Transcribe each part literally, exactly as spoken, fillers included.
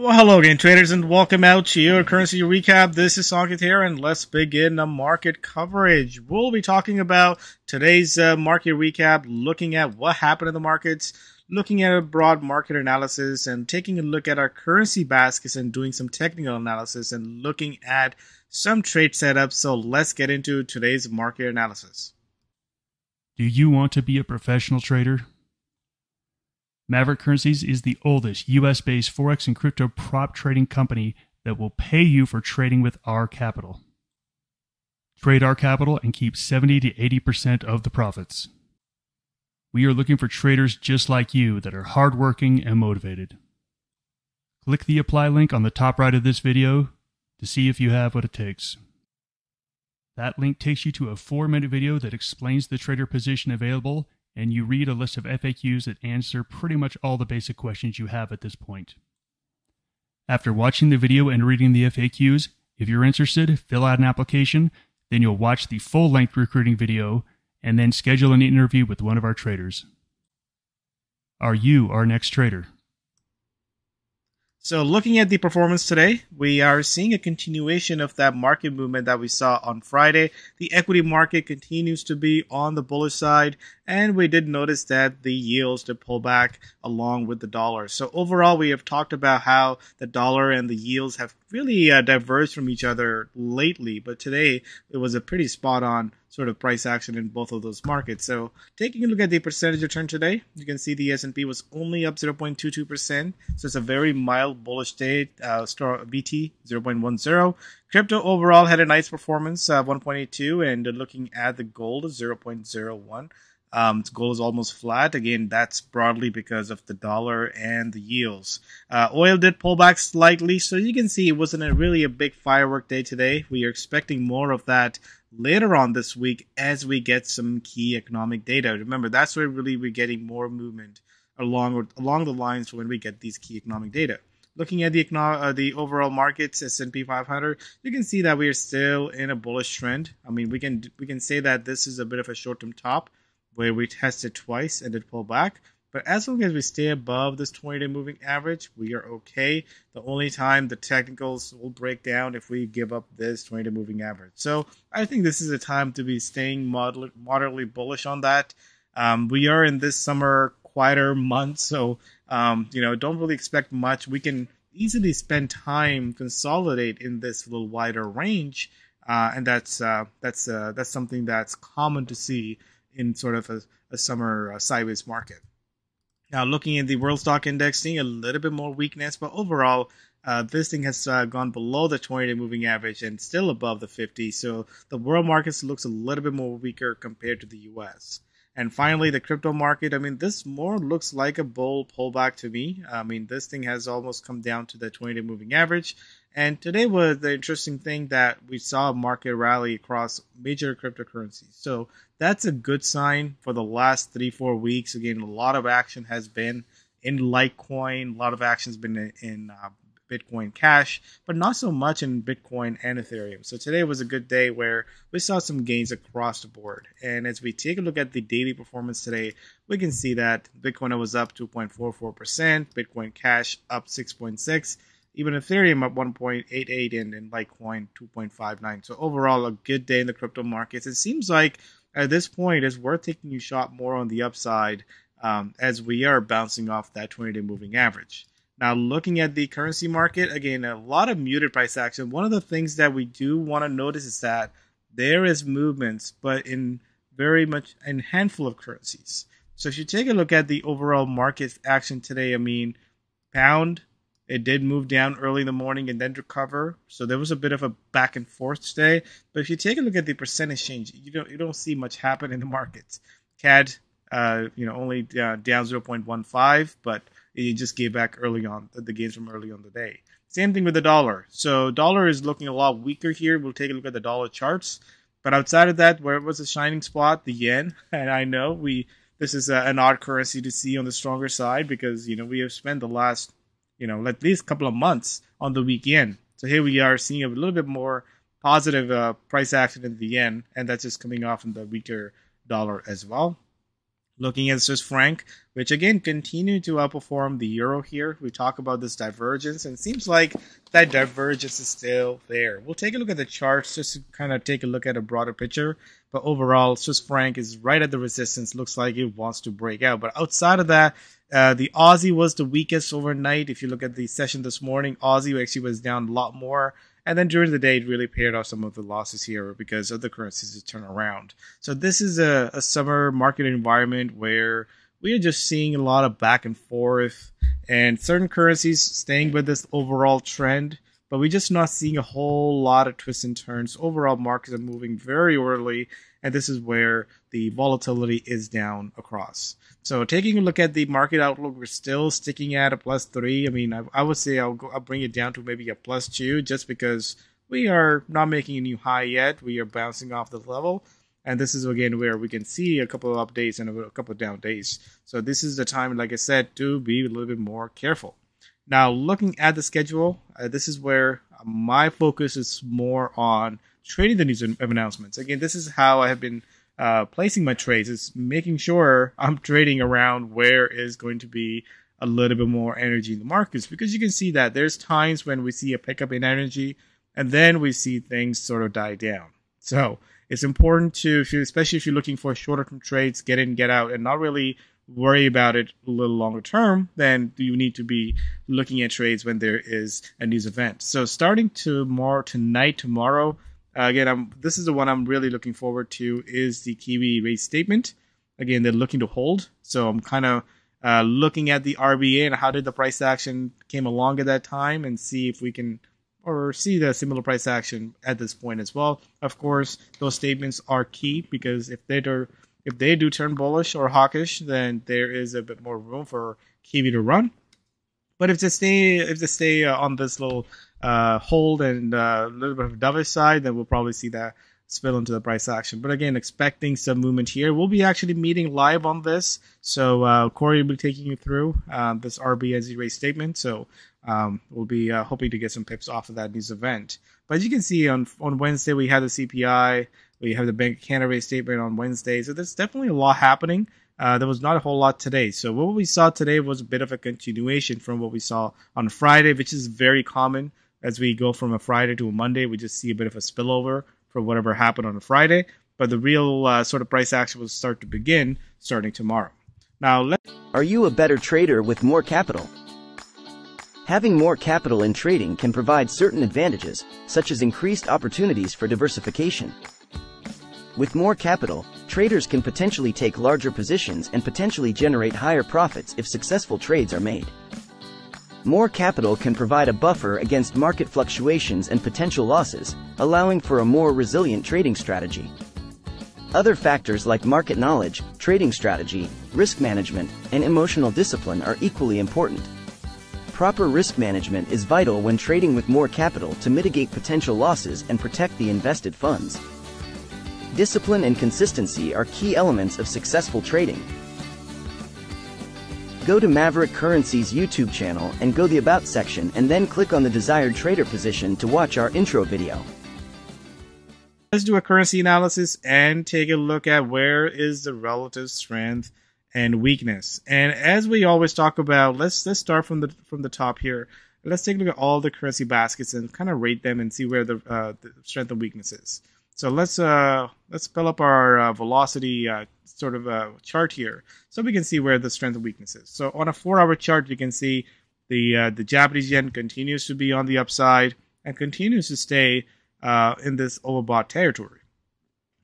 Well, hello again, traders, and welcome out to your currency recap. This is Sankeet here, and let's begin the market coverage. We'll be talking about today's uh, market recap, looking at what happened in the markets, looking at a broad market analysis, and taking a look at our currency baskets and doing some technical analysis and looking at some trade setups. So let's get into today's market analysis. Do you want to be a professional trader? Maverick Currencies is the oldest U S-based Forex and crypto prop trading company that will pay you for trading with our capital. Trade our capital and keep seventy to eighty percent of the profits. We are looking for traders just like you that are hardworking and motivated. Click the apply link on the top right of this video to see if you have what it takes. That link takes you to a four minute video that explains the trader position available, and you read a list of F A Qs that answer pretty much all the basic questions you have at this point. After watching the video and reading the F A Qs, if you're interested, fill out an application, then you'll watch the full-length recruiting video, and then schedule an interview with one of our traders. Are you our next trader? So looking at the performance today, we are seeing a continuation of that market movement that we saw on Friday. The equity market continues to be on the bullish side, and we did notice that the yields did pull back along with the dollar. So overall, we have talked about how the dollar and the yields have really uh, diverged from each other lately, but today it was a pretty spot on sort of price action in both of those markets. So taking a look at the percentage return today, you can see the S and P was only up zero point two two percent. So it's a very mild bullish day, uh, star B T zero point one zero. Crypto overall had a nice performance, uh, one point eight two, and looking at the gold, zero point zero one. Um, gold is almost flat. Again, that's broadly because of the dollar and the yields. Uh, oil did pull back slightly, so you can see it wasn't a really a big firework day today. We are expecting more of that later on this week as we get some key economic data. Remember, that's where really we're getting more movement along along the lines when we get these key economic data. Looking at the uh, the overall markets, S and P five hundred, you can see that we are still in a bullish trend. I mean, we can we can say that this is a bit of a short-term top where we tested twice and did pull back. But as long as we stay above this twenty day moving average, we are okay. The only time the technicals will break down if we give up this twenty day moving average. So I think this is a time to be staying moderate, moderately bullish on that. Um, we are in this summer quieter month, so um, you know, don't really expect much. We can easily spend time consolidate in this little wider range, uh, and that's uh, that's uh, that's something that's common to see in sort of a, a summer uh, sideways market. Now, looking at the World Stock Index, seeing a little bit more weakness, but overall, uh, this thing has uh, gone below the twenty day moving average and still above the fifty. So the world markets looks a little bit more weaker compared to the U S. And finally, the crypto market. I mean, this more looks like a bull pullback to me. I mean, this thing has almost come down to the twenty day moving average. And today was the interesting thing that we saw a market rally across major cryptocurrencies. So that's a good sign for the last three, four weeks. Again, a lot of action has been in Litecoin. A lot of action has been in, in uh, Bitcoin Cash, but not so much in Bitcoin and Ethereum. So today was a good day where we saw some gains across the board. And as we take a look at the daily performance today, we can see that Bitcoin was up two point four four percent, Bitcoin Cash up six point six percent. Even Ethereum up one point eight eight and, and Litecoin two point five nine. So overall, a good day in the crypto markets. It seems like at this point, it's worth taking a shot more on the upside um, as we are bouncing off that twenty day moving average. Now, looking at the currency market, again, a lot of muted price action. One of the things that we do want to notice is that there is movements, but in very much a handful of currencies. So if you take a look at the overall market action today, I mean, pound, it did move down early in the morning and then recover. So there was a bit of a back and forth today. But if you take a look at the percentage change, you don't you don't see much happen in the markets. C A D, uh, you know, only uh, down zero point one five, but it just gave back early on the gains from early on the day. Same thing with the dollar. So dollar is looking a lot weaker here. We'll take a look at the dollar charts. But outside of that, where it was a shining spot, the yen, and I know we this is a, an odd currency to see on the stronger side because you know we have spent the last, you know, at least a couple of months on the weak yen. So here we are seeing a little bit more positive uh, price action in the yen, and that's just coming off in the weaker dollar as well. Looking at Swiss franc, which again continued to outperform the euro here. We talk about this divergence, and it seems like that divergence is still there. We'll take a look at the charts just to kind of take a look at a broader picture. But overall, Swiss franc is right at the resistance. Looks like it wants to break out. But outside of that, uh, the Aussie was the weakest overnight. If you look at the session this morning, Aussie actually was down a lot more. And then during the day, it really paid off some of the losses here because other currencies to turn around. So this is a, a summer market environment where we are just seeing a lot of back and forth and certain currencies staying with this overall trend. But we're just not seeing a whole lot of twists and turns. Overall, markets are moving very orderly, and this is where the volatility is down across. So taking a look at the market outlook, we're still sticking at a plus three. I mean, I, I would say I'll, go, I'll bring it down to maybe a plus two just because we are not making a new high yet. We are bouncing off the level. And this is, again, where we can see a couple of up days and a couple of down days. So this is the time, like I said, to be a little bit more careful. Now, looking at the schedule, uh, this is where my focus is more on trading the news and announcements. Again, this is how I have been uh, placing my trades, is making sure I'm trading around where is going to be a little bit more energy in the markets. Because you can see that there's times when we see a pickup in energy, and then we see things sort of die down. So it's important to, if you, especially if you're looking for shorter-term trades, get in, get out, and not really worry about it a little longer term, then you need to be looking at trades when there is a news event. So starting tomorrow, tonight, tomorrow, uh, again, I'm, this is the one I'm really looking forward to, is the Kiwi rate statement. Again, they're looking to hold. So I'm kind of uh, looking at the R B A and how did the price action came along at that time and see if we can, or see the similar price action at this point as well. Of course, those statements are key because if they do If they do turn bullish or hawkish, then there is a bit more room for Kiwi to run. But if they stay, if they stay on this little uh, hold and a uh, little bit of a dovish side, then we'll probably see that spill into the price action. But again, expecting some movement here. We'll be actually meeting live on this. So uh, Corey will be taking you through uh, this R B A rate statement. So um, we'll be uh, hoping to get some pips off of that news event. But as you can see, on, on Wednesday, we had the C P I. We have the Bank of Canada rate statement on Wednesday. So there's definitely a lot happening. Uh, there was not a whole lot today. So what we saw today was a bit of a continuation from what we saw on Friday, which is very common. As we go from a Friday to a Monday, we just see a bit of a spillover for whatever happened on a Friday. But the real uh, sort of price action will start to begin starting tomorrow. Now, let's... Are you a better trader with more capital? Having more capital in trading can provide certain advantages, such as increased opportunities for diversification. With more capital, traders can potentially take larger positions and potentially generate higher profits if successful trades are made. More capital can provide a buffer against market fluctuations and potential losses, allowing for a more resilient trading strategy. Other factors like market knowledge, trading strategy, risk management, and emotional discipline are equally important. Proper risk management is vital when trading with more capital to mitigate potential losses and protect the invested funds. Discipline and consistency are key elements of successful trading. Go to Maverick Currencies' YouTube channel and go to the About section and then click on the desired trader position to watch our intro video. Let's do a currency analysis and take a look at where is the relative strength and weakness. And as we always talk about, let's let's start from the from the top here. Let's take a look at all the currency baskets and kind of rate them and see where the, uh, the strength and weakness is. So let's uh, let's fill up our uh, velocity uh, sort of uh, chart here, so we can see where the strength and weakness is. So on a four-hour chart, you can see the uh, the Japanese yen continues to be on the upside and continues to stay uh, in this overbought territory.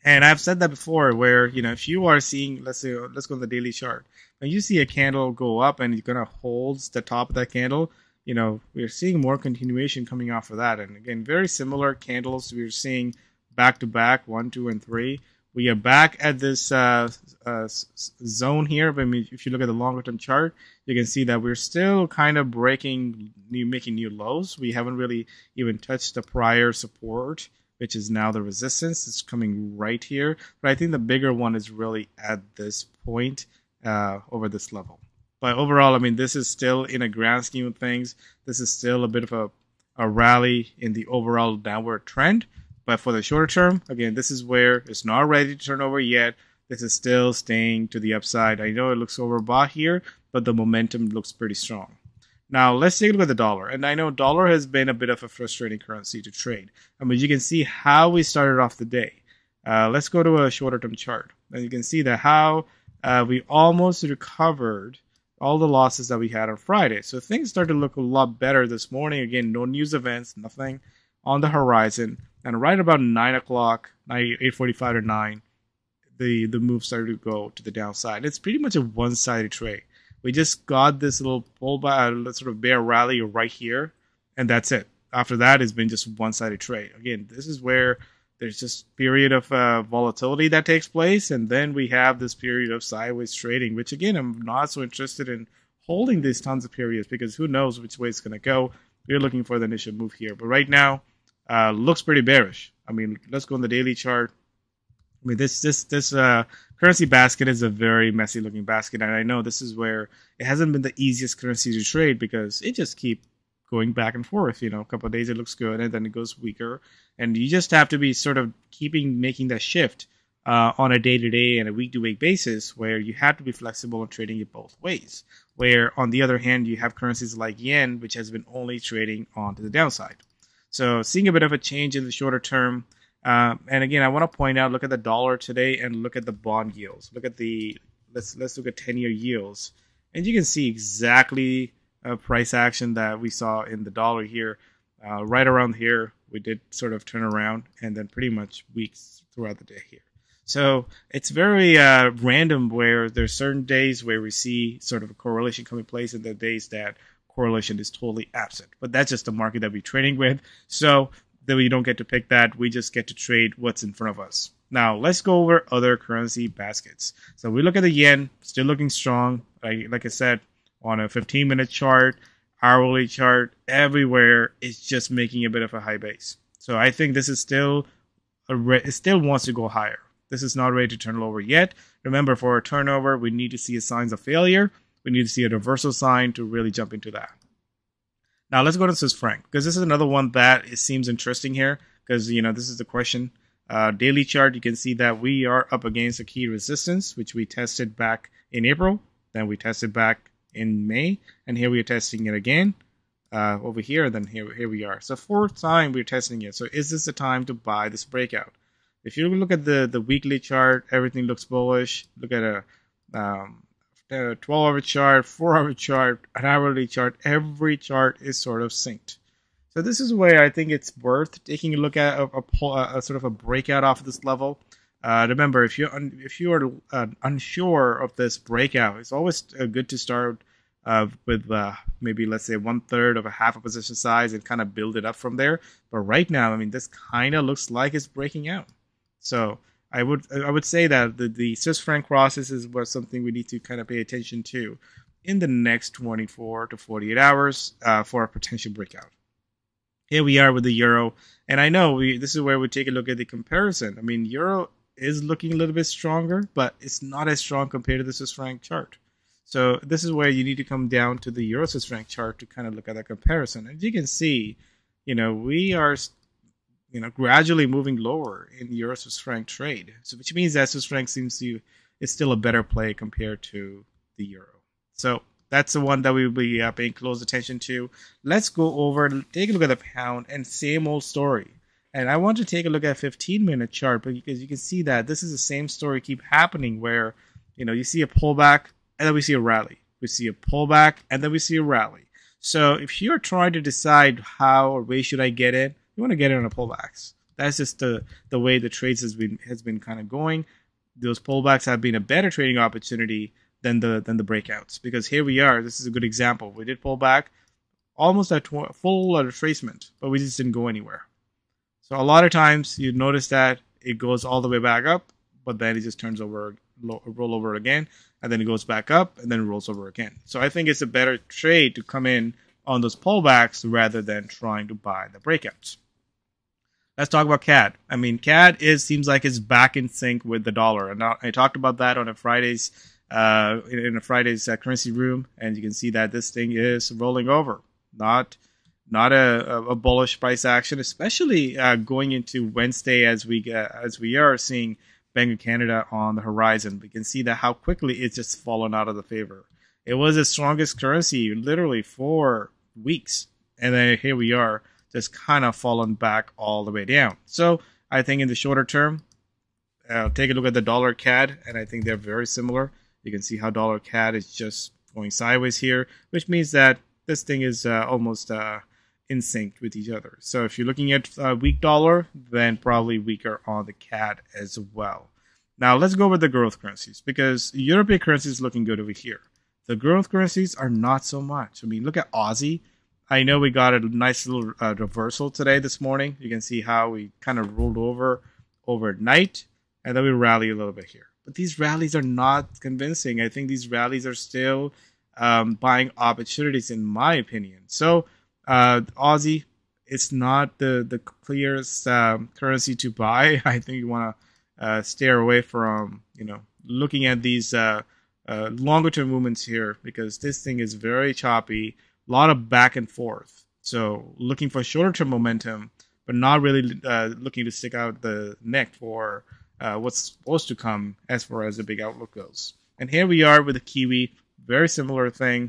And I've said that before, where you know if you are seeing, let's say, let's go to the daily chart, and you see a candle go up and it kind of holds the top of that candle. You know we're seeing more continuation coming off of that, and again, very similar candles we're seeing. Back to back, one, two, and three. We are back at this uh, uh, zone here. But I mean, if you look at the longer term chart, you can see that we're still kind of breaking, new, making new lows. We haven't really even touched the prior support, which is now the resistance. It's coming right here. But I think the bigger one is really at this point uh, over this level. But overall, I mean, this is still in a grand scheme of things. This is still a bit of a, a rally in the overall downward trend. But for the shorter term, again, this is where it's not ready to turn over yet. This is still staying to the upside. I know it looks overbought here, but the momentum looks pretty strong. Now let's take a look at the dollar. And I know dollar has been a bit of a frustrating currency to trade. I mean, you can see how we started off the day. Uh, let's go to a shorter term chart. And you can see that how uh, we almost recovered all the losses that we had on Friday. So things started to look a lot better this morning. Again, no news events, nothing on the horizon. And right about nine o'clock, eight forty-five to nine, the, the move started to go to the downside. It's pretty much a one-sided trade. We just got this little pullback, sort of bear rally right here, and that's it. After that, it's been just one-sided trade. Again, this is where there's just period of uh, volatility that takes place, and then we have this period of sideways trading, which, again, I'm not so interested in holding these tons of periods because who knows which way it's going to go. We're looking for the initial move here. But right now, uh, looks pretty bearish. I mean, let's go on the daily chart. I mean, this this this uh, currency basket is a very messy looking basket, and I know this is where it hasn't been the easiest currency to trade because it just keeps going back and forth. You know, a couple of days it looks good, and then it goes weaker, and you just have to be sort of keeping making that shift uh, on a day to day and a week to week basis, where you have to be flexible in trading it both ways. Where on the other hand, you have currencies like yen, which has been only trading onto the downside. So seeing a bit of a change in the shorter term. Um, and again, I want to point out, look at the dollar today and look at the bond yields. Look at the, let's let's look at ten-year yields. And you can see exactly a price action that we saw in the dollar here. Uh, right around here, we did sort of turn around and then pretty much weeks throughout the day here. So it's very uh, random where there's certain days where we see sort of a correlation coming place and the days that correlation is totally absent. But that's just the market that we're trading with. So that we don't get to pick that, we just get to trade what's in front of us. Now, let's go over other currency baskets. So we look at the yen, still looking strong. Like, like I said, on a fifteen-minute chart, hourly chart, everywhere, it's just making a bit of a high base. So I think this is still, a re it still wants to go higher. This is not ready to turn over yet. Remember, for a turnover, we need to see signs of failure. We need to see a reversal sign to really jump into that. Now let's go to Swiss franc, because this is another one that it seems interesting here, because you know this is the question. Uh, daily chart, you can see that we are up against a key resistance, which we tested back in April, then we tested back in May, and here we are testing it again uh, over here, and then here, here we are. So fourth time we're testing it. So is this the time to buy this breakout? If you look at the, the weekly chart, everything looks bullish. Look at a um, the twelve-hour chart, four-hour chart, an hourly chart, every chart is sort of synced. So this is where I think it's worth taking a look at a, a, a sort of a breakout off of this level. Uh, remember, if you're, un, if you are uh, unsure of this breakout, it's always uh, good to start uh, with uh, maybe, let's say, one-third of a half a position size and kind of build it up from there. But right now, I mean, this kind of looks like it's breaking out. So I would I would say that the, the Swiss franc crosses is what something we need to kind of pay attention to in the next twenty-four to forty-eight hours uh, for a potential breakout. Here we are with the euro, and I know we this is where we take a look at the comparison. I mean, euro is looking a little bit stronger, but it's not as strong compared to the Swiss franc chart. So this is where you need to come down to the euro Swiss franc chart to kind of look at that comparison. As you can see, you know we are. You know, gradually moving lower in euro Swiss franc trade, so which means that Swiss franc seems to is still a better play compared to the euro. So that's the one that we will be uh, paying close attention to. Let's go over, take a look at the pound, and same old story. And I want to take a look at a fifteen-minute chart because you can see that this is the same story keep happening where you know you see a pullback and then we see a rally, we see a pullback and then we see a rally. So if you're trying to decide how or where should I get in, you want to get in on a pullbacks. That's just the, the way the trades has been has been kind of going. Those pullbacks have been a better trading opportunity than the than the breakouts, because here we are. This is a good example. We did pull back almost a full retracement, but we just didn't go anywhere. So a lot of times you notice that it goes all the way back up, but then it just turns over, roll over again, and then it goes back up and then rolls over again. So I think it's a better trade to come in on those pullbacks rather than trying to buy the breakouts. Let's talk about C A D. I mean, C A D is seems like it's back in sync with the dollar, and I talked about that on a Friday's uh, in a Friday's uh, currency room, and you can see that this thing is rolling over. Not not a, a bullish price action, especially uh, going into Wednesday as we uh, as we are seeing Bank of Canada on the horizon. We can see that how quickly it's just fallen out of the favor. It was its strongest currency literally for weeks. And then here we are, just kind of fallen back all the way down. So I think in the shorter term, uh, take a look at the dollar C A D, and I think they're very similar. You can see how dollar C A D is just going sideways here, which means that this thing is uh, almost uh, in sync with each other. So if you're looking at a weak dollar, then probably weaker on the C A D as well. Now let's go over the growth currencies, because European currencies is looking good over here. The growth currencies are not so much. I mean, look at Aussie. I know we got a nice little uh, reversal today this morning. You can see how we kind of rolled over overnight, and then we rally a little bit here. But these rallies are not convincing. I think these rallies are still um, buying opportunities, in my opinion. So uh, Aussie, it's not the, the clearest um, currency to buy. I think you want to uh, steer away from, you know, looking at these uh, uh, longer term movements here, because this thing is very choppy, a lot of back and forth. So looking for shorter term momentum, but not really uh, looking to stick out the neck for Uh, what's supposed to come as far as the big outlook goes. And here we are with the Kiwi, very similar thing.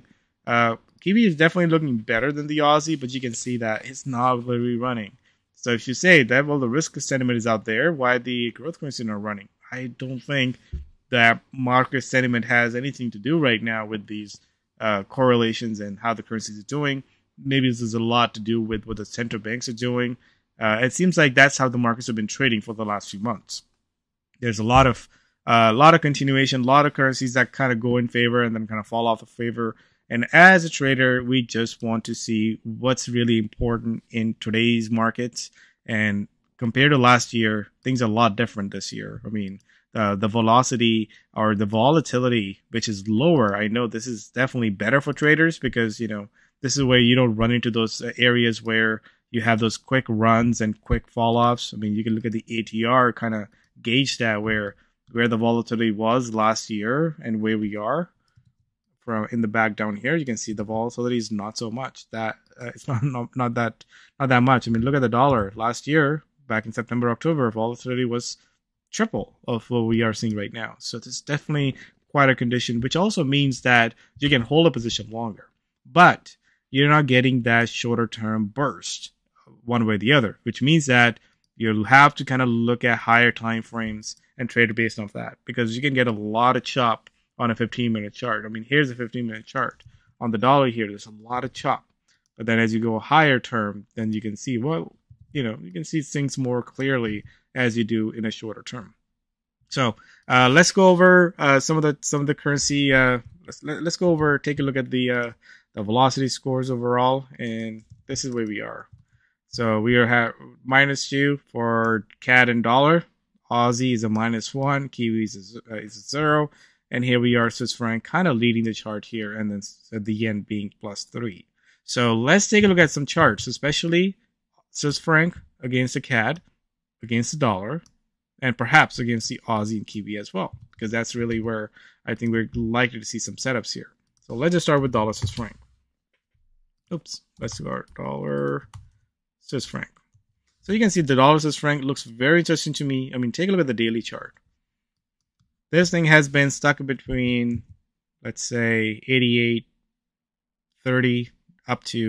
Uh, Kiwi is definitely looking better than the Aussie, but you can see that it's not really running. So if you say that, well, the risk sentiment is out there, why the growth currencies are running? I don't think that market sentiment has anything to do right now with these uh, correlations and how the currencies are doing. Maybe this is a lot to do with what the central banks are doing. Uh, it seems like that's how the markets have been trading for the last few months. There's a lot of a uh, lot of continuation, a lot of currencies that kind of go in favor and then kind of fall off of favor. And as a trader, we just want to see what's really important in today's markets. And compared to last year, things are a lot different this year. I mean, uh, the velocity or the volatility, which is lower. I know this is definitely better for traders, because, you know, this is where you don't run into those areas where you have those quick runs and quick fall offs. I mean, you can look at the A T R kind of gauge that, where where the volatility was last year and where we are from in the back down here. You can see the volatility is not so much that uh, it's not, not not that not that much. I mean, look at the dollar last year back in September, October, volatility was triple of what we are seeing right now. So this is definitely quite a condition, which also means that you can hold a position longer, but you're not getting that shorter term burst one way or the other, which means that you'll have to kind of look at higher time frames and trade based off that, because you can get a lot of chop on a fifteen minute chart. I mean, here's a fifteen minute chart on the dollar here. There's a lot of chop. But then as you go higher term, then you can see, well, you know, you can see things more clearly as you do in a shorter term. So uh, let's go over uh, some of the some of the currency. Uh, let's let's go over, take a look at the uh, the velocity scores overall, and this is where we are. So we are at minus two for C A D and dollar. Aussie is a minus one. Kiwi is a, uh, is a zero. And here we are, Swiss franc kind of leading the chart here. And then at the yen being plus three. So let's take a look at some charts, especially Swiss franc against the C A D, against the dollar, and perhaps against the Aussie and Kiwi as well, because that's really where I think we're likely to see some setups here. So let's just start with dollar Swiss franc. Oops, let's do our dollar Swiss franc. So you can see the dollar Swiss franc looks very interesting to me. I mean, take a look at the daily chart. This thing has been stuck between, let's say, eighty-eight thirty up to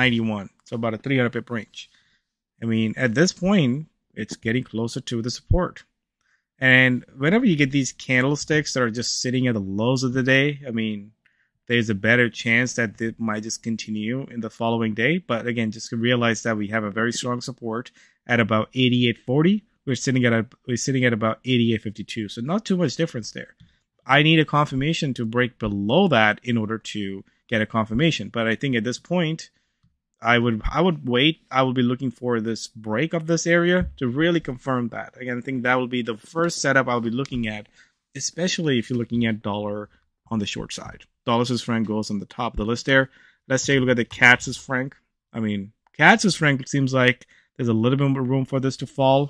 ninety-one. So about a three hundred pip range. I mean, at this point, it's getting closer to the support. And whenever you get these candlesticks that are just sitting at the lows of the day, I mean, there's a better chance that it might just continue in the following day. But again, just realize that we have a very strong support at about eighty-eight forty. We're sitting at a, we're sitting at about eighty-eight fifty-two. So not too much difference there. I need a confirmation to break below that in order to get a confirmation. But I think at this point, I would I would wait. I would be looking for this break of this area to really confirm that. Again, I think that will be the first setup I'll be looking at, especially if you're looking at dollar on the short side. Dollar Swiss franc goes on the top of the list there. Let's take a look at the C A D Swiss franc. I mean, C A D Swiss franc seems like there's a little bit of room for this to fall.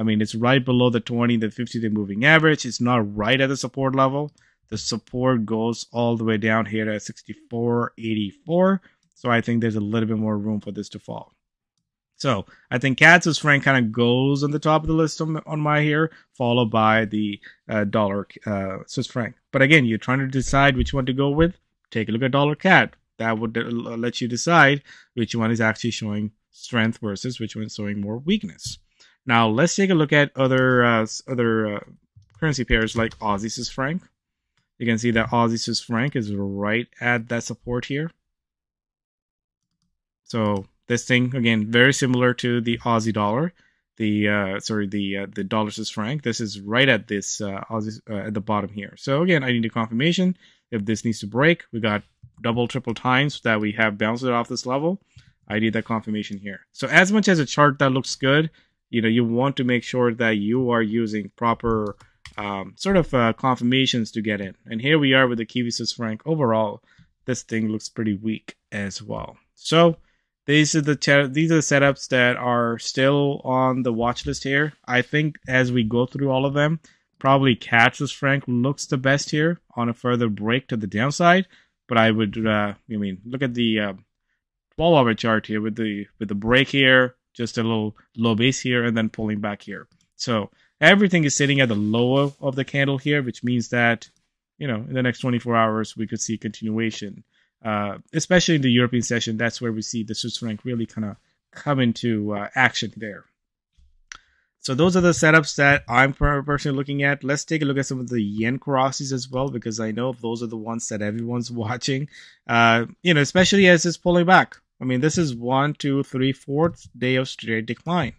I mean, it's right below the twenty, the fifty-day moving average. It's not right at the support level. The support goes all the way down here at sixty-four eighty-four. So I think there's a little bit more room for this to fall. So I think C A D Swiss franc kind of goes on the top of the list on, on my here, followed by the uh, dollar uh, Swiss franc. But again, you're trying to decide which one to go with. Take a look at dollar C A D. That would let you decide which one is actually showing strength versus which one is showing more weakness. Now let's take a look at other uh, other uh, currency pairs like Aussie Swiss franc. You can see that Aussie Swiss franc is right at that support here. So this thing again, very similar to the Aussie dollar, the uh, sorry, the uh, the dollar Swiss franc. This is right at this uh, Aussie uh, at the bottom here. So again, I need a confirmation if this needs to break. We got double, triple times that we have bounced it off this level. I need that confirmation here. So as much as a chart that looks good, you know, you want to make sure that you are using proper um, sort of uh, confirmations to get in. And here we are with the Kiwi Swiss franc. Overall, this thing looks pretty weak as well. So these are the these are the setups that are still on the watch list here. I think as we go through all of them, probably C A D Swiss franc looks the best here on a further break to the downside. But I would, uh, I mean, look at the uh, twelve hour chart here with the with the break here, just a little low base here, and then pulling back here. So everything is sitting at the lower of the candle here, which means that, you know, in the next twenty-four hours we could see continuation, uh, especially in the European session. That's where we see the Swiss franc really kind of come into uh, action there. So those are the setups that I'm personally looking at. Let's take a look at some of the yen crosses as well, because I know those are the ones that everyone's watching, uh, you know, especially as it's pulling back. I mean, this is one, two, three, fourth day of straight decline.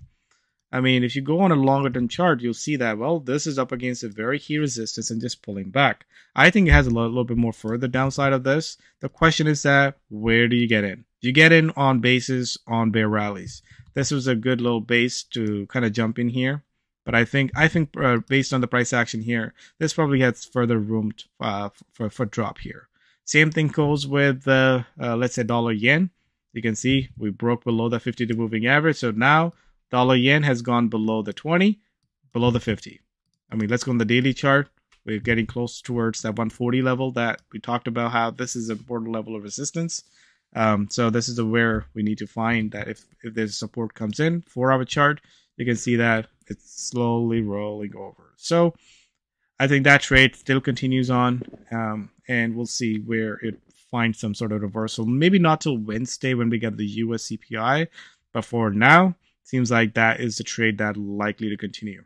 I mean, if you go on a longer term chart, you'll see that, well, this is up against a very key resistance and just pulling back. I think it has a little, little bit more further downside of this. The question is that, where do you get in? You get in on bases on bear rallies. This was a good little base to kind of jump in here, but I think I think uh, based on the price action here, this probably has further room to, uh, for for drop here. Same thing goes with uh, uh, let's say dollar yen. You can see we broke below the fifty-day moving average, so now dollar yen has gone below the twenty, below the fifty. I mean, let's go on the daily chart. We're getting close towards that one forty level that we talked about. How this is an important level of resistance. Um, so this is where we need to find that if, if there's support comes in. Four hour chart, you can see that it's slowly rolling over. So I think that trade still continues on, um, and we'll see where it finds some sort of reversal. Maybe not till Wednesday when we get the U S C P I, but for now, seems like that is the trade that likely to continue.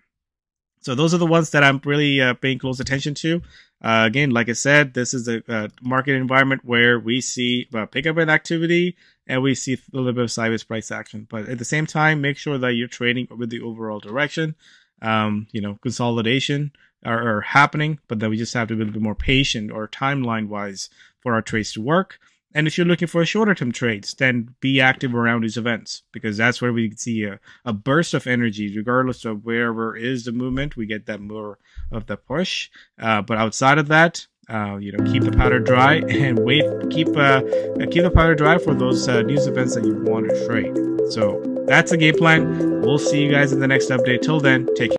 So those are the ones that I'm really uh, paying close attention to. Uh, again, like I said, this is a, a market environment where we see a pickup in activity and we see a little bit of sideways price action. But at the same time, make sure that you're trading with the overall direction. Um, you know, consolidation are, are happening, but then we just have to be a little bit more patient or timeline-wise for our trades to work. And if you're looking for shorter-term trades, then be active around these events, because that's where we see a, a burst of energy, regardless of wherever is the movement. We get that more of the push. Uh, but outside of that, uh, you know, keep the powder dry and wait. Keep uh, keep the powder dry for those uh, news events that you want to trade. So that's the game plan. We'll see you guys in the next update. Till then, take care.